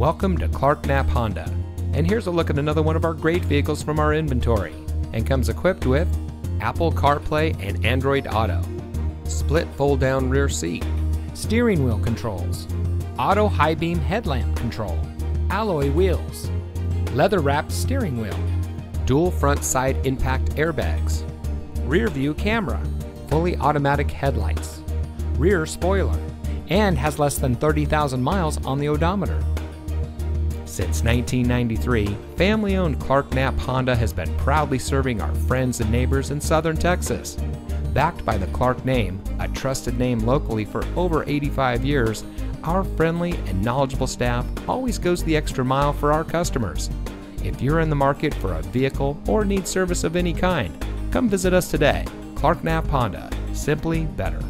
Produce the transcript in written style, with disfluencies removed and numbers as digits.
Welcome to Clark Knapp Honda, and here's a look at another one of our great vehicles from our inventory, and comes equipped with Apple CarPlay and Android Auto, split fold-down rear seat, steering wheel controls, auto high beam headlamp control, alloy wheels, leather-wrapped steering wheel, dual front side impact airbags, rear view camera, fully automatic headlights, rear spoiler, and has less than 30,000 miles on the odometer. Since 1993, family-owned Clark Knapp Honda has been proudly serving our friends and neighbors in southern Texas. Backed by the Clark name, a trusted name locally for over 85 years, our friendly and knowledgeable staff always goes the extra mile for our customers. If you're in the market for a vehicle or need service of any kind, come visit us today. Clark Knapp Honda, simply better.